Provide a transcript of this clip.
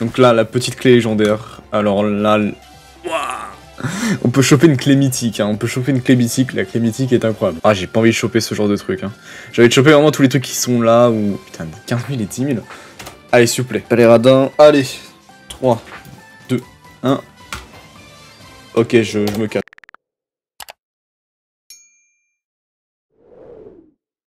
Donc là, la petite clé légendaire. Alors là... on peut choper une clé mythique, hein. On peut choper une clé mythique, la clé mythique est incroyable. Ah, j'ai pas envie de choper ce genre de truc, hein. J'ai envie de choper vraiment tous les trucs qui sont là, ou... Putain, 15 000 et 10 000. Allez, s'il vous plaît. Allez, radin, allez. 3, 2, 1. Ok, je me calme.